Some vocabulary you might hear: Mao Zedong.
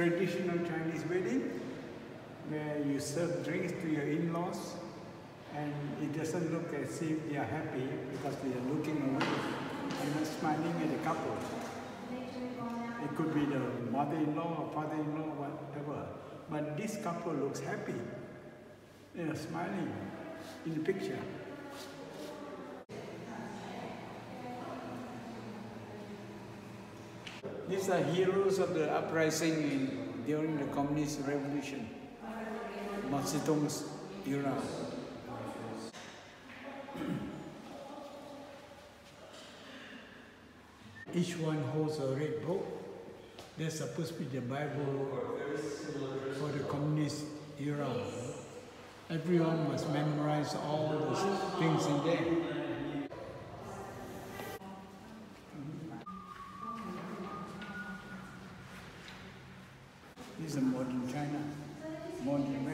traditional Chinese wedding where you serve drinks to your in-laws, and it doesn't look as if they are happy because they are looking away and not smiling at the couple. It could be the mother-in-law or father-in-law, whatever. But this couple looks happy. They are smiling in the picture. These are heroes of the uprising during the Communist Revolution, Mao Zedong's era. Each one holds a red book. They're supposed to be the Bible for the Communist era. Everyone must memorize all those things in there. This is modern China, modern